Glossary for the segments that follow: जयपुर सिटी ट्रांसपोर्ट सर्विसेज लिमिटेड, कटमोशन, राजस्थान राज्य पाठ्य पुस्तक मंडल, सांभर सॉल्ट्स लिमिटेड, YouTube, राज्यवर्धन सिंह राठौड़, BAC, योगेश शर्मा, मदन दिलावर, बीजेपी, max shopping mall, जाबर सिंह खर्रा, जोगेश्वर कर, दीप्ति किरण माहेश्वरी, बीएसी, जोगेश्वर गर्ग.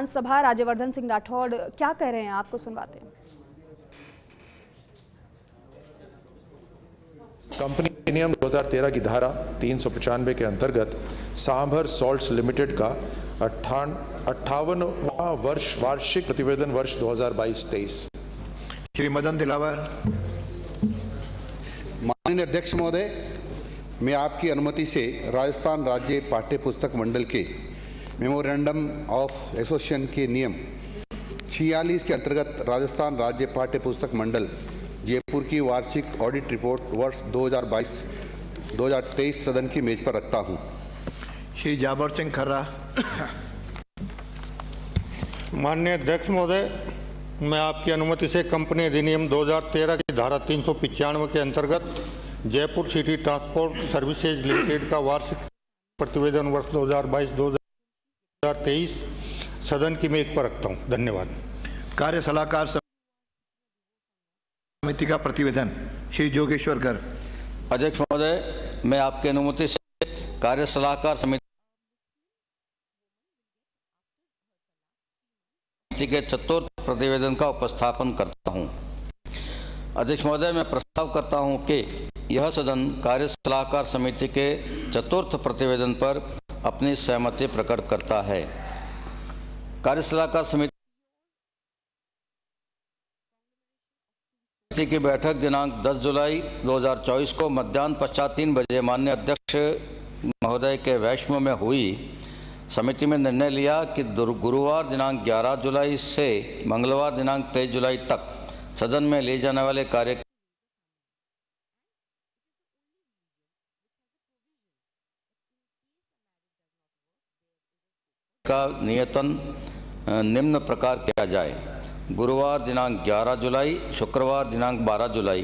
विधानसभा राज्यवर्धन सिंह राठौड़ क्या कह रहे हैं, आपको सुनवाते हैं। कंपनी अधिनियम 2013 की धारा 395 के अंतर्गत सांभर सॉल्ट्स लिमिटेड का 58वां वर्ष वार्षिक प्रतिवेदन वर्ष 2022-23। श्री मदन दिलावर। माननीय अध्यक्ष महोदय, मैं आपकी अनुमति से राजस्थान राज्य पाठ्य पुस्तक मंडल के मेमोरेंडम ऑफ एसोसिएशन के नियम 46 के अंतर्गत राजस्थान राज्य पाठ्य पुस्तक मंडल जयपुर की वार्षिक ऑडिट रिपोर्ट वर्ष 2022-23 सदन की मेज पर रखता हूँ। श्री जाबर सिंह खर्रा। माननीय अध्यक्ष महोदय, मैं आपकी अनुमति से कंपनी अधिनियम 2013 की धारा 395 के अंतर्गत जयपुर सिटी ट्रांसपोर्ट सर्विसेज लिमिटेड का वार्षिक प्रतिवेदन वर्ष 2022-23 सदन की मेज पर रखता हूं। धन्यवाद। कार्य सलाहकार समिति का प्रतिवेदन श्री जोगेश्वर कर। अध्यक्ष महोदय, मैं आपकी अनुमति से कार्य सलाहकार समिति के चतुर्थ प्रतिवेदन का उपस्थापन करता हूं। अध्यक्ष महोदय, मैं प्रस्ताव करता हूं कि यह सदन कार्य सलाहकार समिति के चतुर्थ प्रतिवेदन पर अपनी सहमति प्रकट करता है। कार्य सलाहकार समिति की बैठक दिनांक 10 जुलाई 2024 को मध्याह्न पश्चात 3 बजे माननीय अध्यक्ष महोदय के वैश्व में हुई। समिति में निर्णय लिया कि गुरुवार दिनांक 11 जुलाई से मंगलवार दिनांक 23 जुलाई तक सदन में लिए जाने वाले कार्यक्रम का नियतन निम्न प्रकार किया जाए। गुरुवार दिनांक 11 जुलाई, शुक्रवार दिनांक 12 जुलाई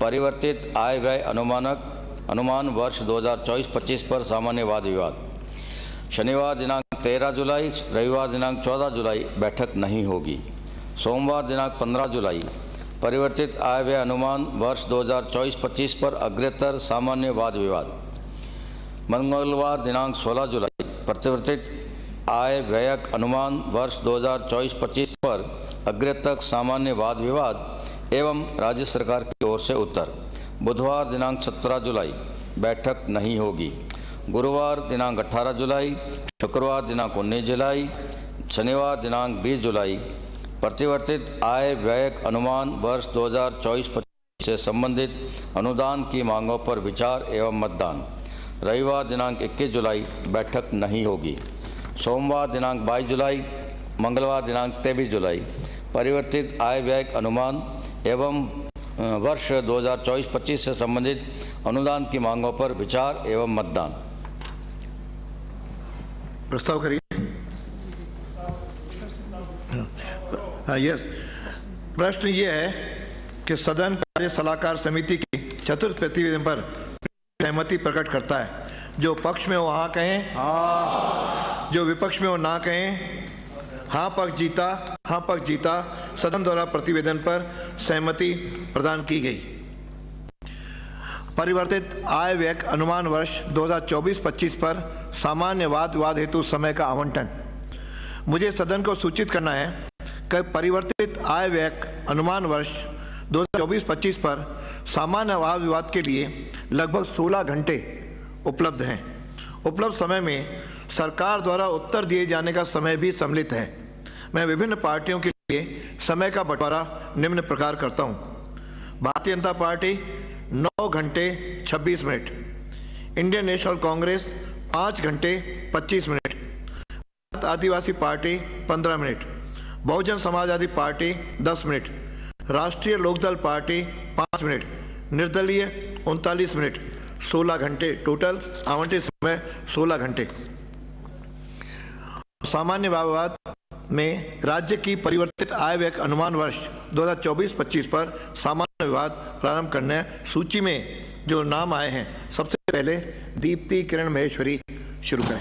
परिवर्तित आय व्यय अनुमान वर्ष 2024-25 पर सामान्य वाद विवाद। शनिवार दिनांक 13 जुलाई, रविवार दिनांक 14 जुलाई बैठक नहीं होगी। सोमवार दिनांक 15 जुलाई परिवर्तित आय व्यय अनुमान वर्ष 2024-25 पर अग्रतर सामान्य वाद विवाद। मंगलवार दिनांक 16 जुलाई परिवर्तित आय व्यय अनुमान वर्ष 2024-25 पर अग्रतर सामान्य वाद विवाद एवं राज्य सरकार की ओर से उत्तर। बुधवार दिनांक 17 जुलाई बैठक नहीं होगी। गुरुवार दिनांक 18 जुलाई, शुक्रवार दिनांक 19 जुलाई, शनिवार दिनांक 20 जुलाई परिवर्तित आय व्यय अनुमान वर्ष 2024-25 से संबंधित अनुदान की मांगों पर विचार एवं मतदान। रविवार दिनांक 21 जुलाई बैठक नहीं होगी। सोमवार दिनांक 22 जुलाई, मंगलवार दिनांक 23 जुलाई परिवर्तित आय व्यय अनुमान एवं वर्ष 2024-25 से संबंधित अनुदान की मांगों पर विचार एवं मतदान। प्रस्ताव करिए। यस, प्रश्न ये है कि सदन कार्य सलाहकार समिति की चतुर्थ प्रतिवेदन पर सहमति प्रकट करता है। जो पक्ष में हो हाँ कहें हाँ, जो विपक्ष में हो ना कहें। हाँ पक्ष जीता, हाँ पक्ष जीता। सदन द्वारा प्रतिवेदन पर सहमति प्रदान की गई। परिवर्तित आय व्यय अनुमान वर्ष 2024-25 पर सामान्य वाद विवाद हेतु समय का आवंटन। मुझे सदन को सूचित करना है कि परिवर्तित आय व्यय अनुमान वर्ष 2024-25 पर सामान्य वाद विवाद के लिए लगभग 16 घंटे उपलब्ध हैं। उपलब्ध समय में सरकार द्वारा उत्तर दिए जाने का समय भी सम्मिलित है। मैं विभिन्न पार्टियों के लिए समय का बंटवारा निम्न प्रकार करता हूँ। भारतीय जनता पार्टी 9 घंटे 26 मिनट, इंडियन नेशनल कांग्रेस 5 घंटे 25 minute, Bharat Adivasi party 15 minute, Bahujan Samajwadi party 10 minute, Rashtriya Lokdal party 5 minute, निर्दलीय 39 मिनट। 16 घंटे टोटल आवंटित समय 16 घंटे। सामान्य वाद में राज्य की परिवर्तित आय व्यय अनुमान वर्ष 2024-25 पर सामान्य विवाद प्रारंभ करने। सूची में जो नाम आए हैं, सबसे पहले दीप्ति किरण माहेश्वरी शुरू करें।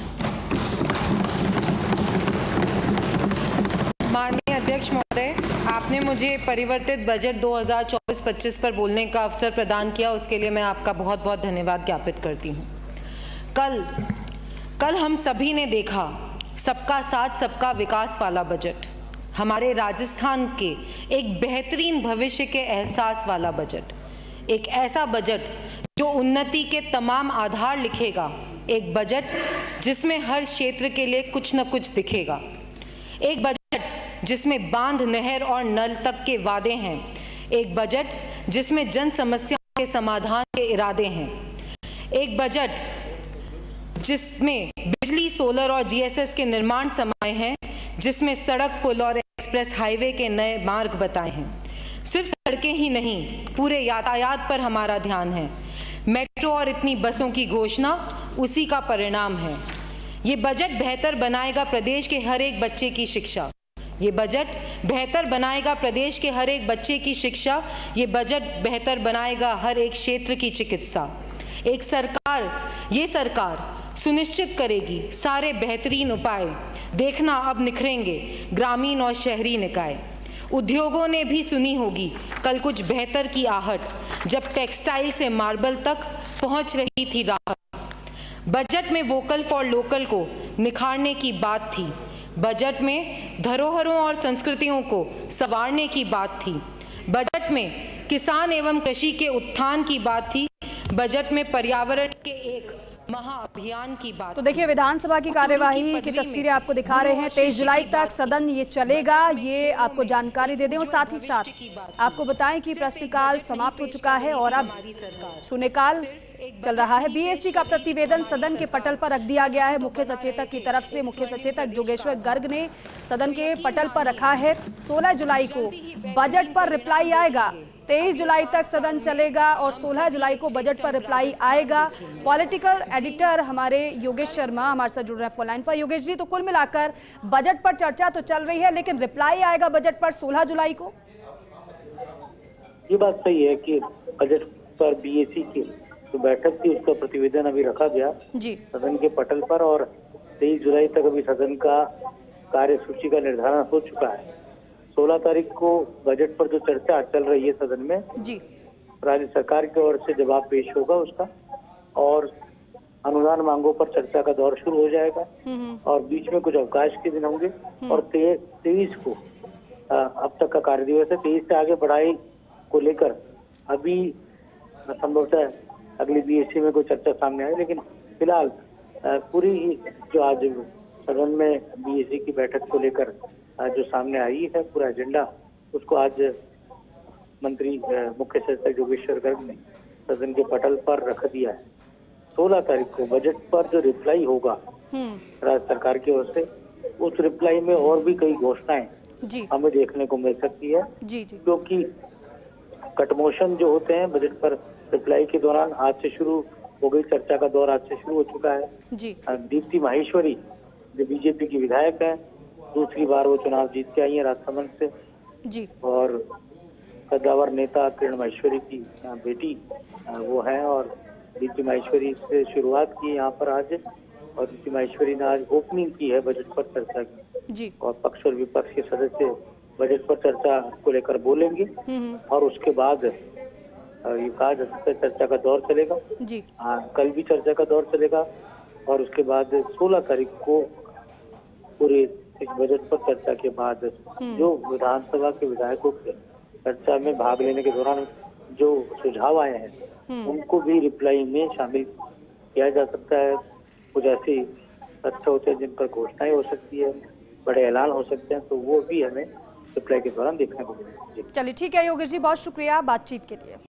माननीय अध्यक्ष महोदय, आपने मुझे परिवर्तित बजट 2024-25 पर बोलने का अवसर प्रदान किया, उसके लिए मैं आपका बहुत बहुत धन्यवाद ज्ञापित करती हूँ। कल हम सभी ने देखा सबका साथ सबका विकास वाला बजट, हमारे राजस्थान के एक बेहतरीन भविष्य के एहसास वाला बजट, एक ऐसा बजट जो उन्नति के तमाम आधार लिखेगा, एक बजट जिसमें हर क्षेत्र के लिए कुछ न कुछ दिखेगा, एक बजट जिसमें बांध, नहर और नल तक के वादे हैं, एक बजट जिसमें जन समस्याओं के समाधान के इरादे हैं, एक बजट जिसमें बिजली, सोलर और जीएसएस के निर्माण समाये हैं, जिसमें सड़क, पुल और एक्सप्रेस हाईवे के नए मार्ग बताए हैं। सिर्फ सड़कें ही नहीं, पूरे यातायात पर हमारा ध्यान है। मेट्रो और इतनी बसों की घोषणा उसी का परिणाम है। ये बजट बेहतर बनाएगा प्रदेश के हर एक बच्चे की शिक्षा, ये बजट बेहतर बनाएगा प्रदेश के हर एक बच्चे की शिक्षा, ये बजट बेहतर बनाएगा हर एक क्षेत्र की चिकित्सा। एक सरकार, ये सरकार सुनिश्चित करेगी सारे बेहतरीन उपाय। देखना अब निखरेंगे ग्रामीण और शहरी निकाय। उद्योगों ने भी सुनी होगी कल कुछ बेहतर की आहट, जब टेक्सटाइल से मार्बल तक पहुंच रही थी राहत। बजट में वोकल फॉर लोकल को निखारने की बात थी, बजट में धरोहरों और संस्कृतियों को संवारने की बात थी, बजट में किसान एवं कृषि के उत्थान की बात थी, बजट में पर्यावरण के एक महाअभियान की बात। तो देखिए विधानसभा की कार्यवाही की तस्वीरें आपको दिखा रहे हैं। 23 जुलाई तक सदन ये चलेगा, ये आपको जानकारी दे दें। और साथ ही साथ आपको बताएं कि प्रश्नकाल समाप्त हो चुका है और अब शून्यकाल चल रहा है। बीएसी का प्रतिवेदन सदन के पटल पर रख दिया गया है। मुख्य सचेतक की तरफ से मुख्य सचेतक जोगेश्वर गर्ग ने सदन के पटल पर रखा है। 16 जुलाई को बजट पर रिप्लाई आएगा, 23 जुलाई तक सदन चलेगा और 16 जुलाई को बजट पर रिप्लाई आएगा। पॉलिटिकल एडिटर हमारे योगेश शर्मा हमारे साथ जुड़ रहे हैं फोन लाइन पर। योगेश जी, तो कुल मिलाकर बजट पर चर्चा तो चल रही है, लेकिन रिप्लाई आएगा बजट पर 16 जुलाई को। ये बात सही है कि बजट पर बीएसी की जो बैठक थी उसका प्रतिवेदन अभी रखा गया जी सदन के पटल पर, और 23 जुलाई तक अभी सदन का कार्यसूची का निर्धारण हो चुका है। 16 तारीख को बजट पर जो चर्चा चल रही है सदन में जी, राज्य सरकार की ओर से जवाब पेश होगा उसका, और अनुदान मांगों पर चर्चा का दौर शुरू हो जाएगा, और बीच में कुछ अवकाश के दिन होंगे, और 23 को अब तक का कार्य दिवस है। 23 से आगे बढ़ाई को लेकर अभी संभवतः अगली बीएससी में कोई चर्चा सामने आई, लेकिन फिलहाल पूरी जो आज सदन में बीएससी की बैठक को लेकर जो सामने आई है पूरा एजेंडा, उसको आज मंत्री मुख्य सचिव जोगेश्वर गर्ग ने सदन के पटल पर रख दिया है। 16 तारीख को बजट पर जो रिप्लाई होगा राज्य सरकार की ओर से, उस रिप्लाई में और भी कई घोषणाएं हमें देखने को मिल सकती है, क्योंकि कटमोशन जो होते हैं बजट पर रिप्लाई के दौरान आज से शुरू हो गई, चर्चा का दौर आज से शुरू हो चुका है। दीप्ति माहेश्वरी जो बीजेपी की विधायक है, दूसरी बार वो चुनाव जीत के आई है राजसमंद से जी, और कद्दावर नेता किरण माहेश्वरी की बेटी वो हैं, और दीप्ति माहेश्वरी से शुरुआत की यहाँ पर आज, और दीप्ति माहेश्वरी ने आज ओपनिंग की है बजट पर चर्चा की जी, और पक्ष और विपक्ष के सदस्य बजट पर चर्चा को लेकर बोलेंगे, और उसके बाद आज चर्चा का दौर चलेगा जी। कल भी चर्चा का दौर चलेगा, और उसके बाद 16 तारीख को पूरे इस बजट पर चर्चा के बाद जो विधानसभा के विधायकों के चर्चा में भाग लेने के दौरान जो सुझाव आए हैं उनको भी रिप्लाई में शामिल किया जा सकता है। कुछ ऐसे तथ्य होते हैं जिन पर घोषणाएं हो सकती है, बड़े ऐलान हो सकते हैं, तो वो भी हमें रिप्लाई के दौरान देखने को मिलेगा। चलिए ठीक है योगेश जी, बहुत शुक्रिया बातचीत के लिए।